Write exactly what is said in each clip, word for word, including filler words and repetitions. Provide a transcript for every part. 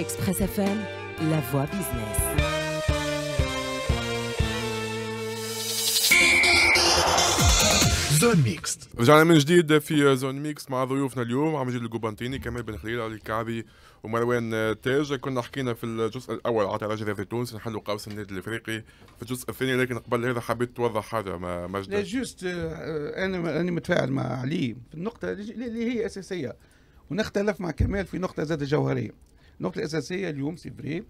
إكس برس إف إم La Voix Business. زون ميكست، رجعنا من جديد في زون ميكست مع ضيوفنا اليوم عم جيد لجوبانتيني، كمال بن خليل، علي الكعبي ومروان تاج. كنا حكينا في الجزء الاول على ترجي رياضي تونس نحلوا قوس النادي الافريقي في الجزء الثاني، لكن قبل هذا حبيت توضح هذا مجد. لا جوست انا انا متفاعل مع علي في النقطه اللي هي اساسيه، ونختلف مع كمال في نقطه زاد جوهريه. النقطه الاساسيه اليوم سي فري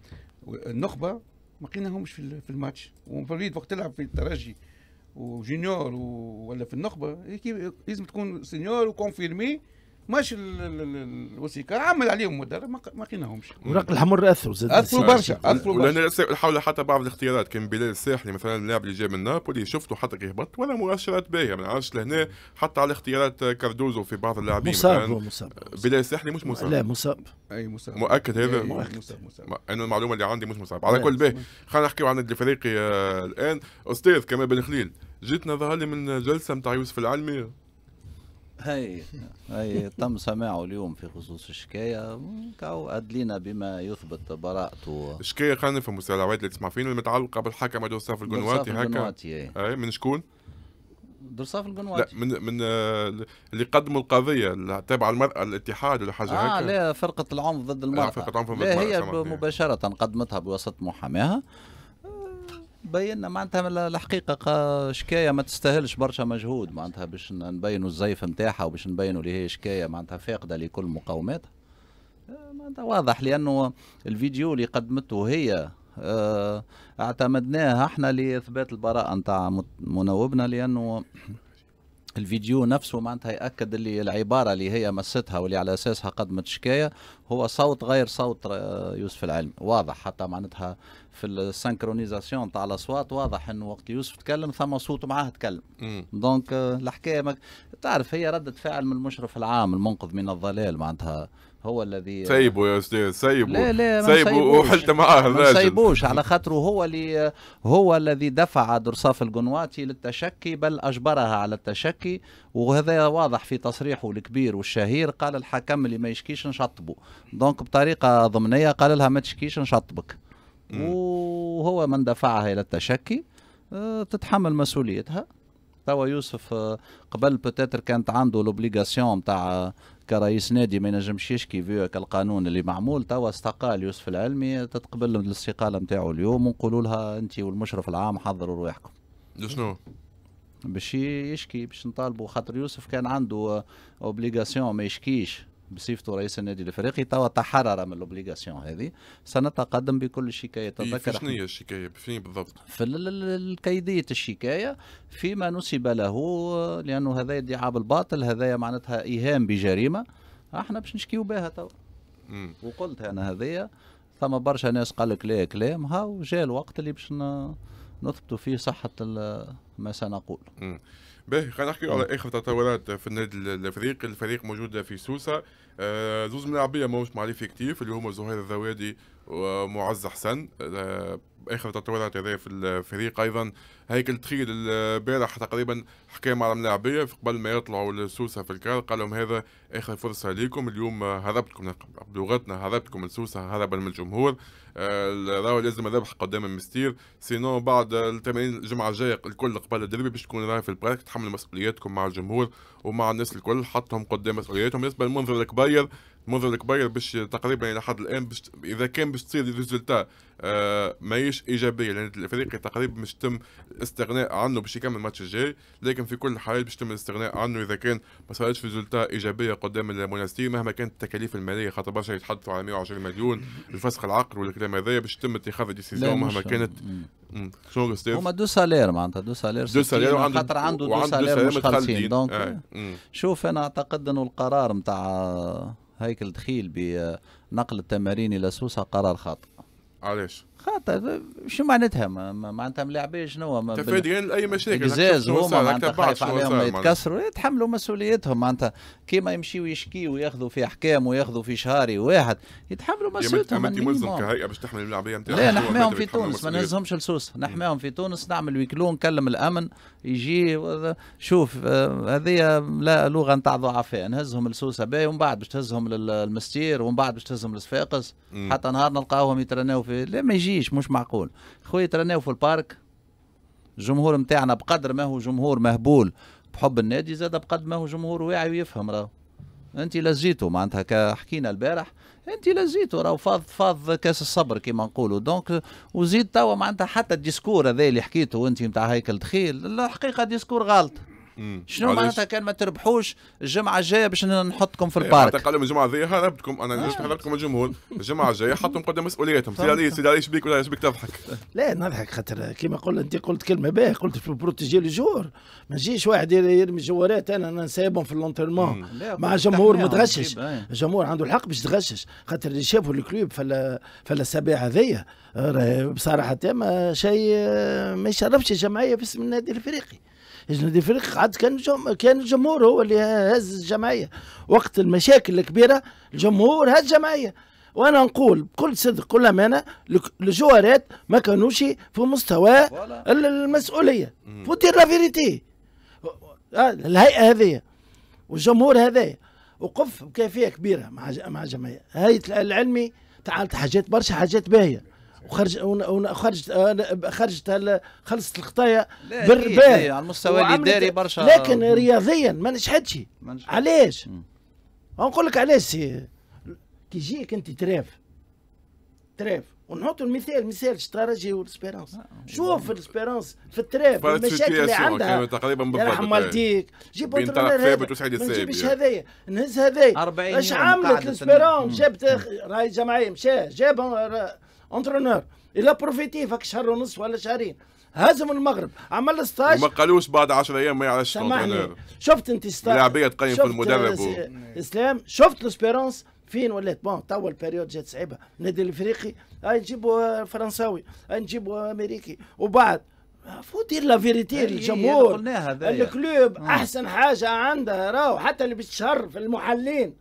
النخبه ما لقيناهمش في الماتش، ومفروض وقت تلعب في الترجي وجينيور ولا في النخبه لازم تكون سينيور وكونفيرمي، ماشي الوثيقه عمل عليهم مدرب ما لقيناهمش. ورق الحمر اثروا زاد اثروا برشا اثروا برشا ولنا حول حتى بعض الاختيارات كان بلال الساحلي مثلا اللاعب اللي جاي من نابولي شفته حتى كي هبط ولا مؤشرات باهيه ما نعرفش لهنا، حتى على اختيارات كاردوزو في بعض اللاعبين مصاب مصاب بلال الساحلي مش مصاب، لا مصاب اي مصاب مؤكد هذا مصاب مصاب انا المعلومه اللي عندي مش مصاب. على كل باهي خلينا نحكيو عن النادي الافريقي الان. استاذ كمال بن خليل جيتنا ظهر لي من جلسه نتاع يوسف العلمي هاي هاي تم سماعه اليوم في خصوص الشكايه، كاو ادلينا بما يثبت براءته. الشكايه خلينا نفهموا السلاوات اللي تسمع فينا المتعلقه بالحكم دوسافي القنواتي هكا اي من شكون؟ دوسافي القنواتي لا من من اللي قدموا القضيه تابعه المراه الاتحاد ولا حاجه هكا. اه لا فرقه العنف ضد المراه، آه فرقه العنف ضد المراه هي مباشره قدمتها بواسطه محاماها، بينا معناتها الحقيقه شكايه ما تستاهلش برشا مجهود معناتها باش نبينوا الزيف نتاعها وباش نبينوا اللي هي شكايه معناتها فاقده لكل مقوماتها. معناتها واضح لانه الفيديو اللي قدمته هي اعتمدناه احنا لاثبات البراءه نتاع مناوبنا، لانه الفيديو نفسه معناتها ياكد اللي العباره اللي هي مستها واللي على اساسها قدمت شكايه هو صوت غير صوت يوسف العلمي. واضح حتى معناتها في السنكرونيزاسيون تاع الاصوات واضح انه وقت يوسف تكلم ثم صوت معاه تكلم. دونك الحكايه مك... تعرف هي رده فعل من المشرف العام المنقذ من الضلال معناتها هو الذي سيبوا يا استاذ سيبوا لا لا ما سيبوا وحلت معاه ما سيبوش على خاطره هو اللي هو الذي دفع دوسافي القنواتي للتشكي بل اجبرها على التشكي، وهذا واضح في تصريحه الكبير والشهير قال الحكم اللي ما يشكيش نشطبه. دونك بطريقه ضمنيه قال لها ما تشكيش نشطبك، وهو من دفعها الى التشكي تتحمل مسؤوليتها. توا يوسف قبل بوتيتر كانت عنده لوبليغاسيون تاع كرئيس نادي ما ينجمش يشكي فيو كالقانون اللي معمول، توا استقال يوسف العلمي تتقبل الاستقاله نتاعو اليوم ونقولوا لها انت والمشرف العام حضروا رواحكم. شنو؟ باش يشكي باش نطالبوا خاطر يوسف كان عنده اوبليغاسيون ما يشكيش بصفته رئيس النادي الافريقي، توا تحرر من الاوبليغاسيون هذه. سنتقدم بكل شكايه تذكر شنو هي الشكايه فين بالضبط؟ في الكيديه الشكايه فيما نسب له، لانه هذا ادعاء بالباطل هذايا معناتها ايهام بجريمه احنا باش نشكيو بها توا. وقلت انا هذايا ثم برشا ناس قال لك لا كلام، هاو جاء الوقت اللي باش نثبتوا فيه صحه ما سنقول. مم. باهي خلينا نحكيو على اخر تطورات في النادي الافريقي. الفريق موجود في سوسه، آه زوز ملاعبيه ماهوش معرفي كتيف اللي هما زهير الذوادي ومعز حسن. آه اخر تطورات هذا في الفريق. ايضا هيكل دخيل البارح تقريبا حكى مع الملاعبيه قبل ما يطلعوا لسوسه في الكار قال لهم هذا اخر فرصه ليكم اليوم، هربتكم بلغتنا هربتكم لسوسه هربا من الجمهور، آه راهو لازم الربح قدام المستير سينو بعد التمارين الجمعه الجايه الكل قبل الدربي باش تكون راهي في البارك تحملوا مسؤولياتكم مع الجمهور ومع الناس الكل، حطهم قدام مسؤولياتهم. بالنسبه لمنذر الكبير منذر الكبير باش تقريبا الى حد الان باش اذا كان باش تصير ريزولتا آه ماهيش ايجابيه لان الافريقي تقريبا باش يتم الاستغناء عنه باش يكمل الماتش الجاي، لكن في كل الحالات باش يتم الاستغناء عنه اذا كان ما صارتش ريزولتا ايجابيه قدام المنستير مهما كانت التكاليف الماليه، خاطر برشا يتحدثوا على مئة وعشرين مليون الفسخ العقد والكلام هذايا باش يتم اتخاذ ديسيزيون مهما كانت. شنو استاذ؟ هما دو سالير معناتها دو سالير دو سالير خاطر عنده دو سالير مش خالصين. دونك آه. شوف انا اعتقد انه القرار نتاع هيكل دخيل بنقل التمارين الى سوسه قرار خاطئ. علاش؟ خاطر شو معناتها معناتها ملاعبيه شنو ما تفاديا اي مشاكل الجزاز هما معناتها خايف عليهم يتكسروا يتحملوا مسؤوليتهم معناتها كيما يمشيوا يشكيوا وياخذوا في احكام وياخذوا في شهاري واحد يتحملوا مسؤوليتهم. انت ملزم كهيئه باش تحمل الملاعبيه نتاعك؟ لا نحميهم في تونس ما نهزهمش لسوسه، نحميهم في تونس نعمل ويكلو نكلم الامن يجي شوف هذه لا لغه نتاع ضعفاء نهزهم لسوسه باهي ومن بعد باش تهزهم للمستير ومن بعد باش تهزهم للصفاقس حتى نهار نلقاوهم يترناو في لا ما يجيش مش معقول. خويا ترناو في البارك الجمهور نتاعنا بقدر ما هو جمهور مهبول بحب النادي زاد بقدر ما هو جمهور واعي ويفهم راهو. انت لزيتو معناتها كحكينا البارح انت لزيتو راهو فاض فاض كاس الصبر كما نقولوا دونك وزيد توا معناتها حتى الديسكور هذا اللي حكيته انت نتاع هيكل دخيل الحقيقه ديسكور غلط. شنو معناتها كان ما تربحوش الجمعه الجايه باش نحطكم في البارك؟ حتى قالوا الجمعه الجايه هربتكم انا ليش هربتكم الجمهور الجمعه الجايه حطهم قدام مسؤوليتهم سيدي علي سيدي علي شبيك ولا شبيك تضحك؟ لا نضحك خاطر كيما قلت انت قلت كلمه باهيه قلت بروتيجي لي جور ما يجيش واحد يرمي جوارات انا نسايبهم في اللونترمون مع جمهور متغشش الجمهور عنده الحق باش يتغشش خاطر اللي شافوا الكلوب فلا فلا السباع هذيا بصراحه تامه شيء ما يشرفش الجمعيه باسم النادي الافريقي. النادي الافريقي قعد كان جم... كان الجمهور هو اللي هز الجمعيه وقت المشاكل الكبيره الجمهور هز الجمعيه وانا نقول بكل صدق كل امانه الجوارات ما كانوش في مستوى المسؤوليه فودير لا فيريتي الهيئه هذه والجمهور هذايا وقف بكيفيه كبيره مع مع الجمعيه. هيئه العلمي تعالت حاجات برشا حاجات باهيه وخرج وخرجت خرجت خلصت الخطايا بالرباية على المستوى الاداري برشا لكن رياضيا ما نجحتش. علاش؟ نقول لك علاش سي كي يجيك انت تراف تراف ونحطوا المثال مثال الترجي والاسبيرانس شوف الاسبيرانس في التراف المشاكل اللي عندها تقريبا بالضبط يرحم والديك جيب نجيبش هذايا نهز هذايا اش عملت الاسبيرانس جابت راهي الجمعيه مشى جاب انترونور الى بروفيتي فك شهر ونص ولا شهرين هزم المغرب عمل ستاج ما قالوش بعد عشرة ايام ما يعرفش انترونور. شفت انت ستاج لاعبيه تقيم في المدرب و... اسلام شفت الاسبيرانس فين ولات بون توا البريود جات صعيبه النادي الافريقي هاي نجيبوا فرنساوي هاي نجيبوا امريكي وبعد فو دير لا فيريتي للجمهور الكلوب احسن حاجه عندها راهو حتى اللي بتشهر في المحلين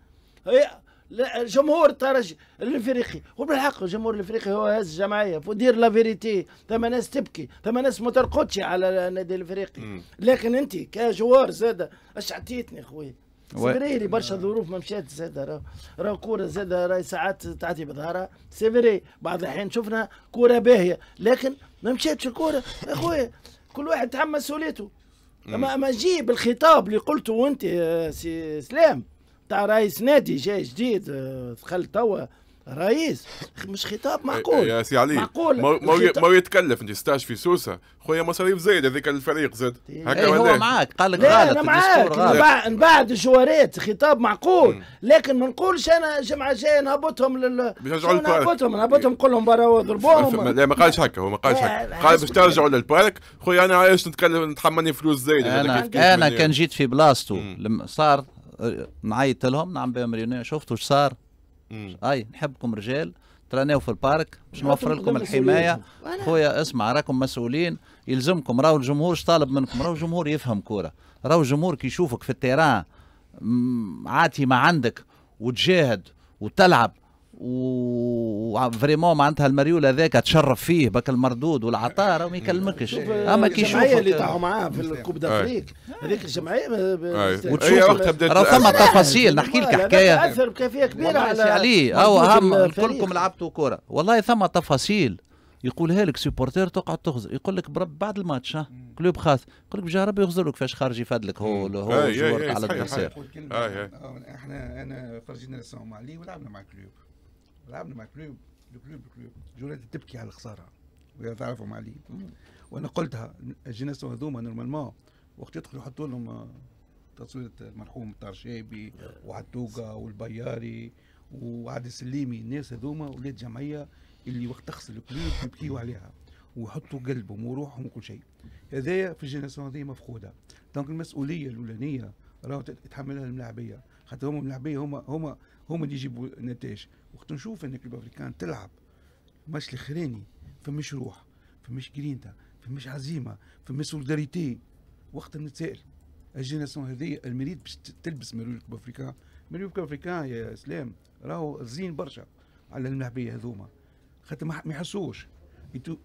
جمهور الترجي الافريقي وبالحق الجمهور الافريقي هو هز الجمعيه فدير لا فيريتي ثم ناس تبكي ثم ناس ما ترقدش على النادي الافريقي لكن انت كجوار زاده اش عطيتني خويا سيفري برشا ظروف ما مشات زاده راه راه كوره زاده راهي ساعات تعطي بظهرها سيفري بعض الحين شفنا كوره باهيه لكن ما مشاتش الكوره يا خويا كل واحد تحمل مسؤوليته. اما اما جيب الخطاب اللي قلته وانت سي اسلام تاع رئيس نادي جاي جديد دخل توا رئيس مش خطاب معقول يا سي علي معقول ما هو يتكلف انت ستاج في سوسه خويا مصاريف زايد هذيك الفريق زاد هكا هو داك. معاك قال لك غلط انا معاك من بعد الجوارات خطاب معقول مم. لكن ما نقولش انا الجمعه الجايه نهبطهم لل نهبطهم نهبطهم نقول لهم برا ضربوهم لا ما قالش هكا هو ما قالش هكا قال باش ترجعوا للبارك خويا انا عايش نتكلم نتحملني فلوس زايد انا انا كان جيت في بلاصتو صار نعيط لهم نعم بهم ريونيون شفتوا اش صار؟ اي نحبكم رجال تراناو في البارك باش نوفر لكم الحمايه خويا اسمع راكم مسؤولين يلزمكم راهو الجمهور اش طالب منكم راهو الجمهور يفهم كوره راهو الجمهور كي يشوفك في التيران عاطي ما عندك وتجاهد وتلعب وفريمون معناتها المريول هذاك تشرف فيه باك المردود والعطاء راهو ما يكلمكش اما كي يشوف الجمعيه اللي طاحوا معاه في الكوب دافريك هذيك الجمعيه وتشوف راهو ثم تفاصيل نحكي لك حكايه تاثر بكافيه كبيره على علي او اهم كلكم لعبتوا كوره والله ثم تفاصيل يقولها لك سيبورتير تقعد تخزر يقول لك برب بعد الماتش ها كلوب خاص يقول لك بجاه ربي يخزر لك فاش خارج يفادلك هو هو على الدرسير احنا انا خرجنا نسمعوا علي ولعبنا مع كلوب لعبنا مع كلوب الكلوب الكلوب جولات تبكي على الخساره ويا تعرفوا مع علي وانا قلتها الجيناسيون هذوما نورمالمون وقت يدخلوا يحطوا لهم تصويره المرحوم طارشيبي وعتوقه والبياري وعادل السليمي الناس هذوما ولاد جمعيه اللي وقت تخسر الكلوب يبكيوا عليها ويحطوا قلبهم وروحهم وكل شيء هذايا في الجيناسيون هذه مفقوده دونك المسؤوليه الاولانيه راهو تتحملها الملاعبيه حتى هما الملاعبيه هما هما هما اللي يجيبوا النتائج وقت نشوف ان كلوب افريكان تلعب الماتش الاخراني فمش روح، فمش جرينتا، فمش عزيمه، فمش سولداريتي. وقت نتسائل الجينيراسيون هذه المريد باش تلبس مليون كوب افريكان. مليون كوب افريكان يا اسلام راهو زين برشا على الملاعبيه هذوما، خاطر ما يحسوش.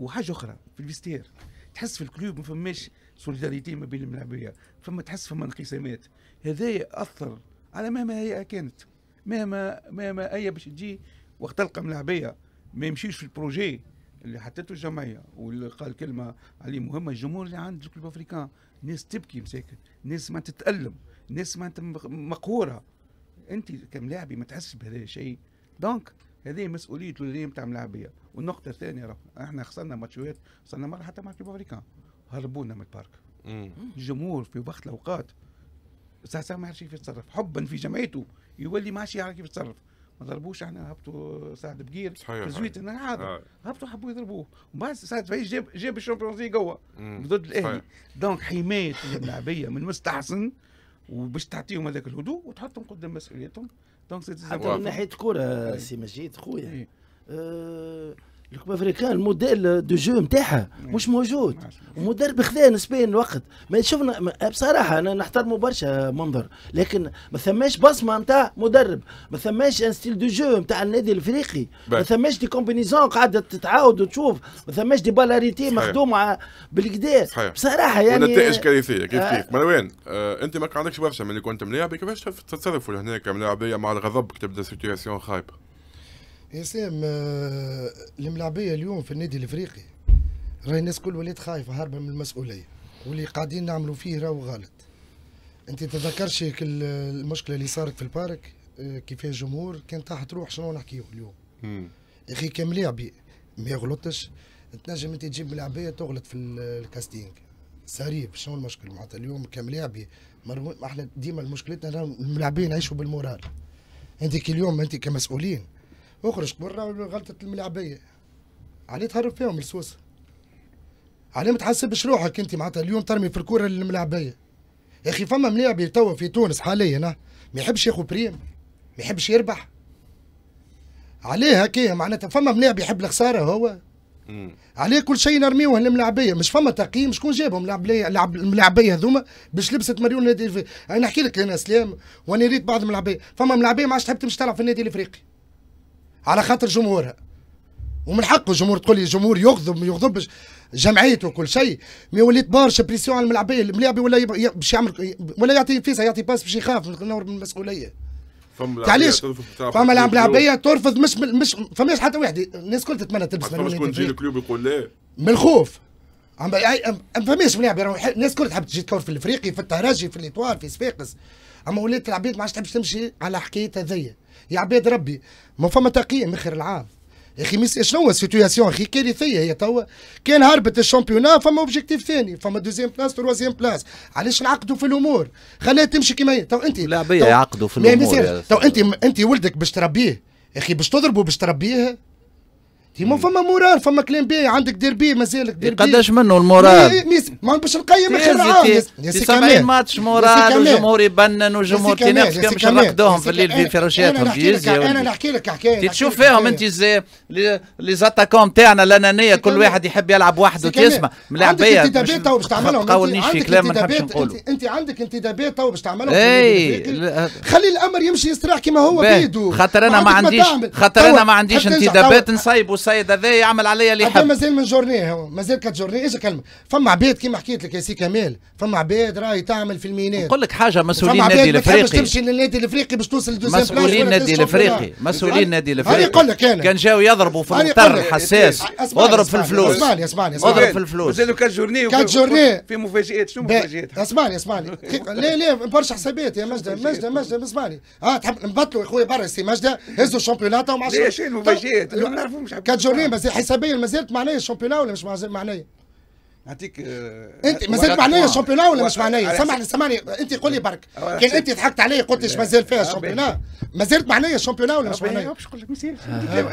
وحاجه اخرى في الفيستير، تحس في الكلوب ما فماش سوليداريتي ما بين الملاعبيه، فما تحس فما انقسامات. هذايا اثر على مهما هي كانت، مهما مهما هي باش تجي وقت تلقى ملاعبيه ما يمشيش في البروجي اللي حطته الجمعيه. واللي قال كلمه عليه مهمه، الجمهور اللي عند الكلوب افريكان، ناس تبكي مساكن، ناس ما تتالم، ناس ما مقهوره. انت كملاعبي ما تحسش بهذا الشيء، دونك هذه مسؤوليه الولية نتاع الملاعبيه. والنقطه الثانيه راه احنا خسرنا ماتشات، خسرنا مره حتى مع الكلوب افريكان، هربونا من البارك. الجمهور في وقت الاوقات ساعه ساعه ما يعرفش كيف يتصرف، حبا في جمعيته يولي ما عادش يعرف كيف يتصرف. ما ضربوش، احنا هبطوا سعد بقير في زويت انا حاضر، هبطوا حبوا يضربوه، وبعد سعد بقير جاب جاب الشامبيونز ليغ هو ضد الاهلي. دونك حمايه الملاعبيه من مستحسن، وباش تعطيهم هذاك الهدوء وتحطهم قدام مسؤوليتهم. دونك حتى من ناحيه الكره سي مجيد خويا، ايه. اه الكوب افريكان الموديل دو جو نتاعها مش موجود، ومدرب خذاه نسبيا الوقت. ما شفنا بصراحه، انا نحترمه برشا منظر، لكن ما ثماش بصمه نتاع مدرب، ما ثماش ان ستيل دو جو نتاع النادي الافريقي، ما ثماش دي كومبينيزون قاعده تتعاود وتشوف، ما ثماش دي بالاريتي مخدومه بالكدا بصراحه. يعني ونتائج كارثيه كيف كيف. مروان آه انت ما عندكش برشا من اللي كنت ملاعب، كيفاش تتصرفوا هناك ملاعبيه مع الغضب تبدا سيتياسيون خايبه؟ يا سلام، الملاعبيه اليوم في النادي الافريقي راهي الناس كل ولات خايفه هاربه من المسؤوليه، واللي قاعدين نعملوا فيه راهو غلط. انت تتذكرش المشكله اللي صارت في البارك كيفاش الجمهور كان تحت روح؟ شنو نحكيو اليوم؟ يا اخي كملاعبي ما يغلطش، تنجم انت تجيب ملاعبيه تغلط في الكاستينغ سريب، شنو المشكل معناتها اليوم كملاعبي؟ احنا ديما مشكلتنا الملاعبين نعيشوا بالمورال. انت كي اليوم انت كمسؤولين اخرج برا غلطه الملاعبيه، علي تهرب فيهم السوسه؟ علي ما تحسبش روحك انت معناتها اليوم ترمي في الكره الملاعبيه؟ يا اخي فما ملاعبي توا في تونس حاليا ما يحبش ياخذ بريم، ما يحبش يربح، عليه هكايا معناتها. فما ملاعب يحب الخساره هو، عليه كل شيء نرميوه للملاعبيه. مش فما تقييم شكون جابهم الملاعبيه هذوما باش لبست مليون النادي الافريقي. انا نحكي لك انا اسلام، وانا ريت بعض الملاعبيه، فما ملاعبيه ما عادش تحب تمشي تلعب في النادي الافريقي على خاطر جمهورها، ومن حقه الجمهور. تقول لي الجمهور يغضب ما يغضبش، جمعيته وكل شيء، مي وليت برشا بريسيون على الملاعبيه. الملاعبي ولا باش يعمل ولا يعطي فيزا، يعطي باس باش يخاف من المسؤوليه. علاش؟ فما الملاعبيه ترفض، مش مش فماش حتى واحد، الناس كل تتمنى تلبس مليون. شكون تجي الكلوب يقول لا؟ من الخوف. ما فماش ملاعبي، الناس كل تحب تجي تكور في الافريقي، في الترجي، في الاطوار، في صفاقس. اما ولات العباد ما عادش تحبش تمشي على حكايه هذيا. يا عباد ربي ما فما تقييم اخر العام يا اخي. شنو هو السيتياسيون اخي كارثيه هي توا؟ كان هربت الشامبيونا، فما اوبجيكتيف ثاني، فما دوزيام بلاس، تروازيام بلاس. علاش نعقدوا في الامور؟ خليها تمشي كما هي. تو انت لاعبيه يعقدوا في الامور. تو انت انت ولدك باش تربيه يا اخي، باش تضربه باش تربيه؟ ما فما مورال، فما كلام بيه. عندك ديربي مازالك ديربي، قداش منه المورال؟ ما باش نقيم اخر عام يا سي كمال. تسعين ماتش مورال، والجمهور يبنن، والجمهور تنافسك باش نرقدوهم في الليل في فروشاتهم في يزي. انا نحكي لك حكايه تشوف فيهم انت زي لي زاتاكون تاعنا الانانيه، كل واحد يحب يلعب وحده. تسمع ملاعبيه عندك انتدابات تو باش تعملهم، تقولنيش في كلام ما نحبش نقوله. انت عندك انتدابات تو باش تعملهم، خلي الامر يمشي يستراح كما هو بيدو. خاطر انا ما عنديش خاطر انا ما عنديش انتدابات نصيبوا السيد هذا يعمل عليا اللي يحب. مازال من جورنيه هو، مازال كات جورنيه اجا كلمه. فما عباد كيما حكيت لك يا سي كمال، فما عباد راهي تعمل في الميناء. نقول لك حاجه، مسؤولين النادي الافريقي باش تمشي للنادي الافريقي باش توصل لدوزيام بلاس. مسؤولين النادي الافريقي، مسؤولين النادي الافريقي يقول لك انا كان جاو يضربوا في المطر الحساس، اضرب في الفلوس. اسمعني اسمعني اسمعني اضرب في الفلوس. مازالوا كات جورنيه، كات جورنيه في مفاجئات. شنو مفاجئات؟ اسمعني اسمعني لا لا برشا حسابات يا مجدة. مجدة مجدة اسمعني، اه تحب نبطلوا يا خويا برا سي مجدة، هزوا الشامبيونات وما عرفتش. ليش المفاجئات؟ كات جورنيه مازال حسابيا، مازالت معناها الشامبيونات ولا مش معناها؟ هديك انت ما زلت معنيه الشامبيونات ولا مش معنيه؟ سامعني سامعني انت قول لي برك، كان انت ضحكت علي قلت لي ما زال فيها الشامبيونات، ما زلت معنيه الشامبيونات ولا مش معنيه؟ باش نقول لك ما يصيرش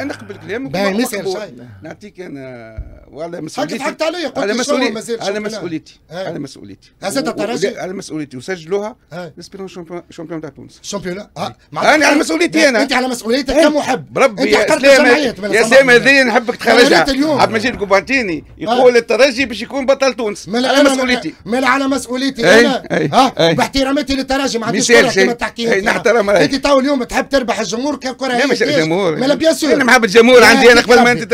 نقبل كلامك ما يصيرش نعطيك انا ولا مسؤوليتي ضحكت علي قلت لي ما زال، انا مسؤوليتي انا مسؤوليتي هزت الترجي انا مسؤوليتي وسجلوها الاسبيرانس شامبيون تاع تونس الشامبيونات انا على مسؤوليتي انا انت على مسؤوليتك كمحب بربي يا سلام هذه نحبك تخرجها عبد المجيد جوبانتيني يقول الترجي باش يكون بطل تونس على مسؤوليتي مال على مسؤوليتي انا ها باحتراماتي للترجي ما عنديش كره كما تحكي نحترمها انت تو اليوم تحب تربح الجمهور ككره هي مش الجمهور مالا بيان سور انا محب الجمهور عندي انا قبل ما انت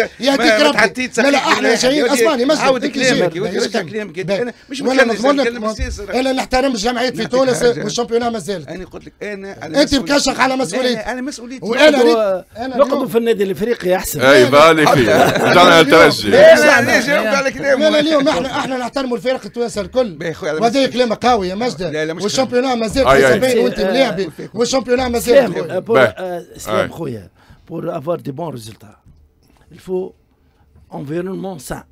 تحطيت مالا احنا جايين اسمعني مسجد عاود كلامك ورجع كلامك انا مش نتكلم سياسه انا نحترم الجمعيات في تونس والشامبيونات ما زالت انا قلت لك انا على انت مكشخ على مسؤوليتي انا مسؤوليتي وانا نقضوا في النادي الافريقي احسن اي بالك رجعنا للترجي لا جاوب على كلامك احنا احنا نحترموا الفرق التوانسه الكل وهذا كلامك قوي يا مجد والشامبيونات مازال سبعين وانت ملاعبي والشامبيونات مازال اسلام خويا pour avoir des bons résultats il faut environnement sain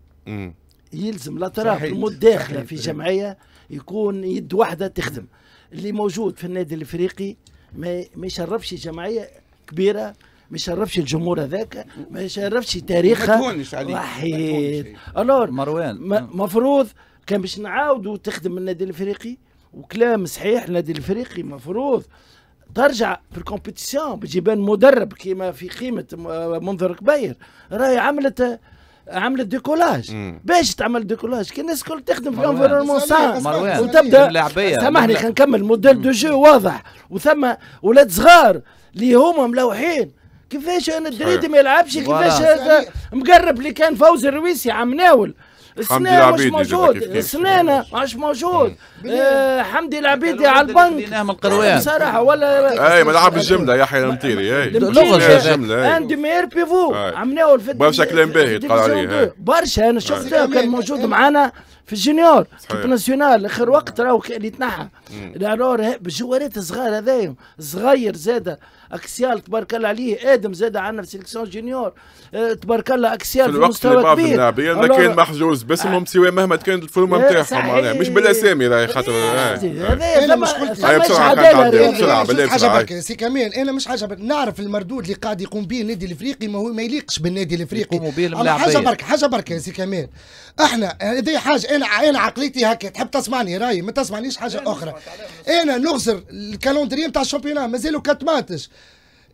يلزم الاطراف المتداخله في جمعيه يكون يد واحده تخدم اللي موجود في النادي الافريقي ما يشرفش جمعيه كبيره ما يشرفش الجمهور هذاك ما يشرفش تاريخها ما تهونش عليك وحيد الور مروان المفروض كان باش نعاودوا تخدم النادي الافريقي وكلام صحيح النادي الافريقي المفروض ترجع في الكومبيتيسيون باش يبان مدرب كيما في قيمه منذر الكبير راهي عملت عملت ديكولاج باش تعمل ديكولاج كي الناس الكل تخدم في الانفيرونمون سان وتبدا سامحني خلينا نكمل موديل دو جو واضح وثم ولاد صغار اللي هما ملوحين كيفاش انا دريدي ما يلعبش كيفاش هذا مقرب اللي كان فوز الرويسي عم ناول السنة مش موجود السنانة مش موجود آه حمدي العبيدي على البنك بصراحة ولا اي ما لعب الجملة يحيى المطيري اي لغز الجملة اندي مير بيفو عم ناول في برشا كلام باهي تقال عليه برشا انا شفته كان موجود معانا في الجونيور كيب ناسيونال اخر وقت راهو كان يتنحى العرار بالجوارات الصغار هذايا صغير زاده اكسيال تبارك الله عليه ادم زاده عندنا في سيليكسيون جونيور اه تبارك الله اكسيال في مستوى كبير ما كان محجوز باسمهم سوا مهما كانت الفورمه نتاعهم معناها مش بالاسامي راهي خاطر هذايا مش عجبك سي كمال انا مش عجبك نعرف المردود اللي قاعد يقوم به النادي الافريقي ما هو ما يليقش بالنادي الافريقي حاجه برك حاجه برك يا سي كمال احنا هذه حاجه انا انا عقليتي هكا تحب تسمعني راي ما تسمعنيش حاجه اخرى انا نغزر الكالندري نتاع الشامبيونات مازالوا كاتماتش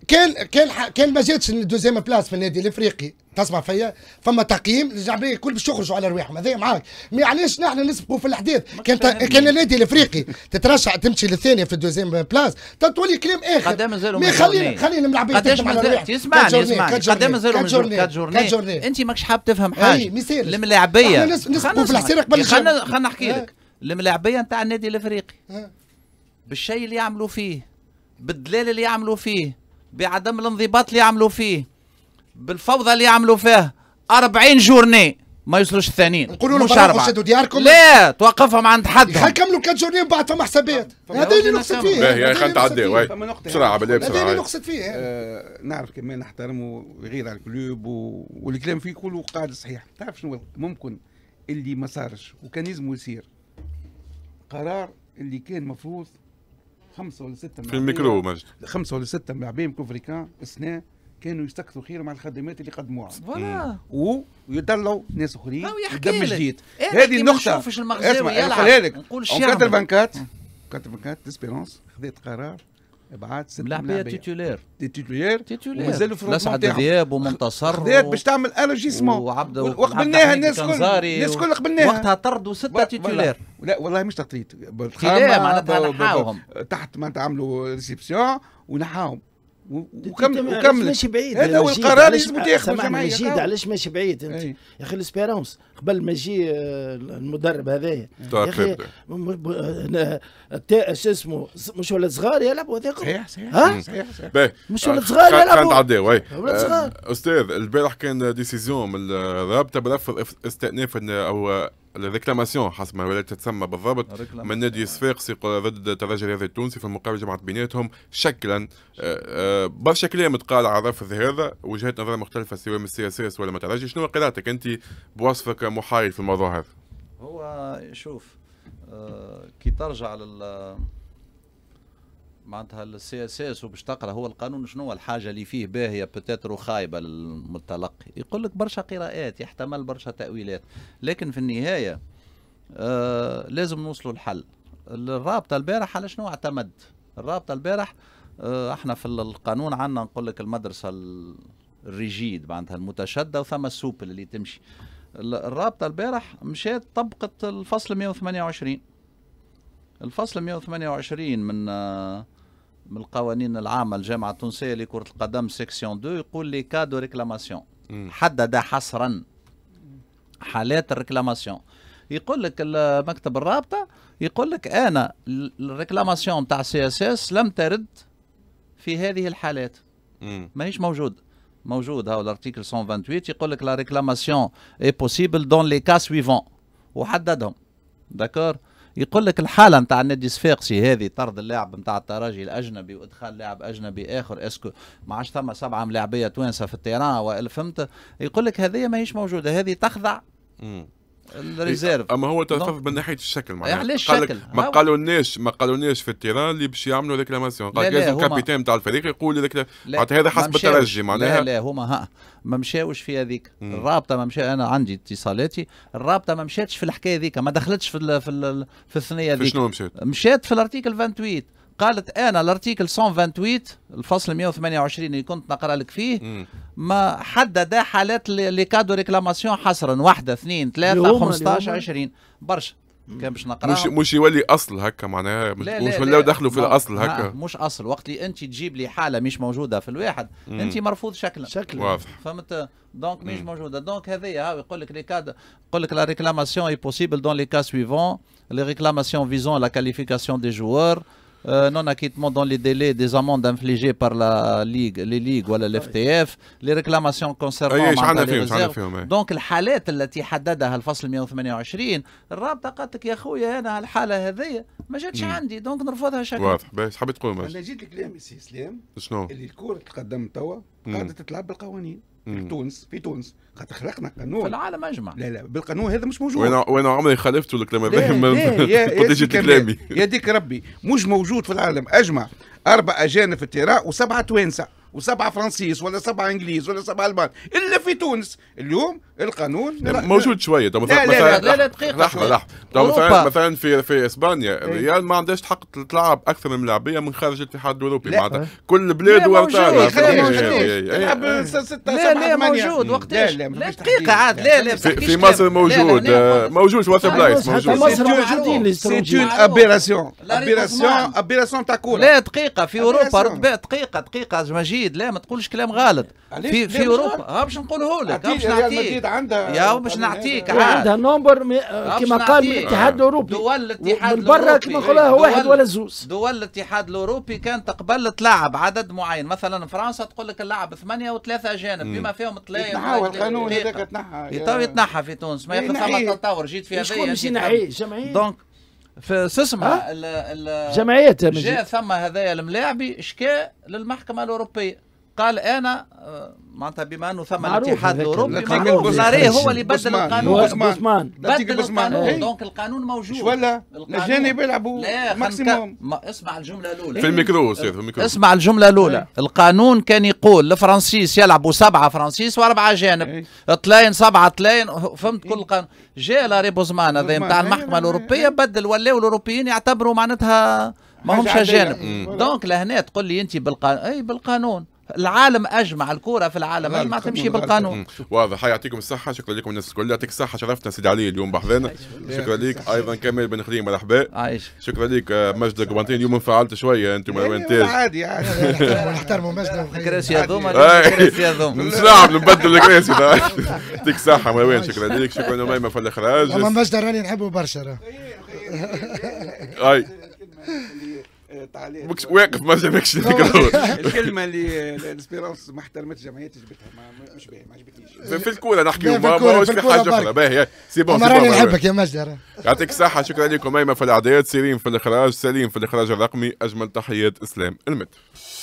كان كان كان ما جاتش الدوزيام بلاس في النادي الافريقي تسمع فيا فما تقييم الجمعيه الكل باش يخرجوا على رواحهم هذايا معاك مي علاش نحن نسبقوا في الاحداث كان كان النادي الافريقي تترشح تمشي للثانيه في الدوزيام بلاس تولي كلام اخر مي خلينا خلينا نلعبوا قداش مازالوا اسمعني اسمعني قداش مازالوا أربعة جورني انت ماكش حاب تفهم حاجه الملاعبيه نسبقوا في الاحتراق قبل خلينا خلينا نحكي لك الملاعبيه نتاع النادي الافريقي بالشيء اللي يعملوا فيه بالدلال اللي يعملوا فيه بعدم الانضباط اللي يعملوا فيه بالفوضى اللي يعملوا فيها أربعين جورني ما يوصلوش الثانيين نقولوا لهم برا شدوا دياركم لا توقفهم عند حد حكملوا كات جورني من بعد فما حسابات هذا اللي نقصد فيه باهي خلينا نتعداو بسرعه بالله بسرعه هذا اللي نقصد فيه آه نعرف كمان نحترموا غير على الكلوب و... والكلام فيه كله قاعد صحيح تعرف شنو ممكن اللي ما صارش وكان لازم يصير قرار اللي كان مفروض خمسة ولا ستة في الميكرو مجد خمسة ولا ستة مع بيم كوفريكان السنة كانوا يستكثروا خير مع الخدمات اللي قدموها فوالا ويطلعوا ناس اخرين دم جديد هذه النقطة اسمع نقولها لك كاتر بانكات كاتر بانكات ديسبيرانس خذت قرار ابعاد ست ملاعبيه تيتولير تيتولير تيتولير ومازالوا في الروح نتاعهم دياب ومنتصر خذات باش تعمل انرجيسمون وقبلناها الناس الكل الناس الكل قبلناها وقتها طردوا ستة تيتولير لا والله مش تطريد بالخامه معناتها نحاوهم تحت معناتها عملوا ريسبسيون ونحاوهم وكمل وكمل ماشي بعيد هذا هو القرار اللي لازم تاخذه الجمعيه مجيد علاش ماشي بعيد انت يا اخي الاسبيرانس قبل ما يجي المدرب هذايا يا اخي شو اسمه مش ولاد صغار يلعبوا هذاك صحيح صحيح صحيح صحيح مش ولاد صغار يلعبوا نتعداو اي استاذ البارح كان ديسيزيون من الرابطه برفض استئناف او الريكلاماسيون حسب ما ولا تتسمى بالضبط من النادي الصفاقسي ضد الترجي الرياضي التونسي في المقابله جمعت بيناتهم شكلا برشا كلام تقال على الرفض هذا وجهات نظر مختلفه سواء من السي اس اس ولا من الترجي شنو قراءتك انت بوصفك محايد في الموضوع هذا؟ معناتها شوف كي ترجع لل معناتها السي اس اس وباش تقرا هو القانون شنو الحاجه اللي فيه باهيه بتاتر وخايبه للمتلقي، يقول لك برشا قراءات، يحتمل برشا تاويلات، لكن في النهايه آه لازم نوصلوا لحل. الرابطه البارح على شنو اعتمد؟ الرابطه البارح آه احنا في القانون عندنا نقول لك المدرسه الريجيد معناتها المتشدده وثم السوبل اللي تمشي. الرابطه البارح مشات طبقت الفصل مئة وثمانية وعشرين. الفصل مئة وثمانية وعشرين من آه من القوانين العامه الجامعه التونسيه لكره القدم سيكسيون اثنين يقول لي كادو ريكلاماسيون، حدد حصرا حالات الريكلاماسيون. يقول لك مكتب الرابطه يقول لك انا الريكلاماسيون تاع سي اس اس لم ترد في هذه الحالات، ماهيش موجود. موجود هاو الارتيكل مئة وثمانية وعشرين يقول لك لا ريكلاماسيون اي بوسيبل دون لي كا سويفون وحددهم. داكور، يقول لك الحاله نتاع النادي الصفاقسي هذه طرد اللاعب نتاع الترجي الاجنبي وادخال لاعب اجنبي اخر، اسكو ما عادش ثم سبعه ملاعبيه توانسه في التيران والا فهمت؟ يقول لك هذه ماهيش موجوده، هذه تخضع مم. الريزيرف. اما هو ترفض من ناحيه الشكل معناها، علاش الشكل؟ ما قالولناش ما قالولناش في التيران اللي باش يعملوا ريكلاماسيون، قال لازم الكابيتان تاع الفريق يقول لك معناتها هذا حسب الترجي معناها. لا لا هما ها ما مشاوش في هذيك، الرابطه ما مشا، انا عندي اتصالاتي، الرابطه ما مشاتش في الحكايه هذيك، ما دخلتش في ال في, ال في الثنيه هذيك. شنو مشات؟ مشات في الارتيكل ثمانية وعشرين، قالت انا الارتيكل مئة وثمانية وعشرين الفصل مئة وثمانية وعشرين اللي كنت نقرا لك فيه ما حدد حالات لي كادو ريكلاماسيون حصرا، واحده اثنين ثلاثه خمسطاش عشرين برشا كان باش نقراهم. مش مش يولي اصل هكا معناها، مش ولاو دخلوا في الاصل هكا، مش اصل. وقت اللي انت تجيب لي حاله مش موجوده في الواحد انت مرفوض شكلا شكلا، واضح فهمت؟ دونك مش موجوده، دونك هذيا يقول لك لي كاد يقول لك لا ريكلاماسيون اي بوسيبل دون لي كا سويفون لي ريكلاماسيون فيزون لا كاليفيكاسيون دي جوار Euh, non acquittement dans les délais des amendes infligées par la ligue, les ligues ou l'F T F, les réclamations concernant les réserves. Donc, الحالات التي حددها الفصل مئة وثمانية وعشرين الرابطة قالت لك يا خويا أنا الحالة هذه ما جاتش عندي، دونك نرفضها شكل. واضح، باهي حبيت تقول ماشي. أنا جيت لك اليوم سي إسلام شنو؟ اللي الكرة القدم توا قاعدة تلعب بالقوانين. في تونس، في تونس خاطر خلقنا قانون في العالم اجمع. لا لا بالقانون هذا مش موجود. وانا وانا عمري خالفت الكلام هذا، كنت جيت كلامي يديك ربي، مش موجود في العالم اجمع. اربع اجانب في التيراء وسبعه توانسه وسبعه فرنسيس ولا سبعه انجليز ولا سبعه البان، الا في تونس اليوم القانون موجود شويه. لا لا لا لا لا دقيقه لحظه لحظه، مثلا في في اسبانيا الريال ما عندهاش حق تلعب اكثر من لاعبيه من خارج الاتحاد الاوروبي معناتها كل بلاد ورتاها. لا لا موجود وقتاش؟ لا دقيقه عاد، لا لا في مصر موجود، موجود في واتر بلايص موجود. سي اون ابيراسيون ابيراسيون ابيراسيون تاع كوره. لا دقيقه في اوروبا دقيقه دقيقه مجيد، لا ما تقولش كلام غلط. في في اوروبا ها باش نقوله لك، باش نعطيك يا باش نعطيك عندها نمبر كما قال من الاتحاد الاوروبي. دول الاتحاد برا كما نقولها واحد ولا زوز، دول الاتحاد الاوروبي كانت تقبل تلعب عدد معين، مثلا فرنسا تقول لك نلعب ثمانيه وثلاثه اجانب بما فيهم ثلاثه. تنحى القانون هذاك، تنحى تو يتنحى في تونس، ما ياخذ ثم تطور. جيت في هذايا دونك في سسمه جمعيات جاء ثم هذايا الملاعبي اشكاء للمحكمه الاوروبيه، قال انا معناتها بما انه ثم الاتحاد الاوروبي ناريه هو اللي بدل القانون. بوزمان بدل القانون، دونك القانون موجود ولا الاجانب يلعبوا ماكسيموم. اسمع الجمله الاولى في الميكرو، اسمع الجمله الاولى. القانون كان يقول الفرنسيس يلعبوا سبعه فرنسيس واربعه اجانب، اثنين سبعه اثنين، فهمت كل القانون. جاء لاري بوزمان هذا نتاع المحكمه الاوروبيه بدل، ولاو الاوروبيين يعتبروا معناتها ماهمش اجانب. دونك لهنا تقول لي انت بالقانون، اي بالقانون العالم اجمع، الكره في العالم اجمع تمشي بالقانون. واضح، يعطيكم الصحه، شكرا لكم الناس الكل، يعطيك الصحه، شرفتنا سيدي علي اليوم بحضنا، شكرا لك ايضا كمال بن خليل مرحبا، شكرا لك مجد القبانتيني. اليوم انفعلت شويه انتم مروان تاج. عادي عادي نحترموا مجد القبانتيني. كراسي هذوما كراسي هذوما نلعب نبدل الكراسي. يعطيك الصحه مروان، شكرا لك، شكرا نميمه في الاخراج. اما مجد راني نحبه برشا. اي واقف ما جابكش الكلمه اللي الاسبيرانس ما احترمتش جمعيات جبتها، مش باهي، ما عجبتنيش. في الكوره نحكيو ما ماهوش حاجه اخرى. باهي سي بون، راني نحبك يا مجدي. يعطيك الصحه، شكرا لكم. ايمن في الاعداد، سيرين في الاخراج، سليم في الاخراج الرقمي، اجمل تحيات اسلام المتر.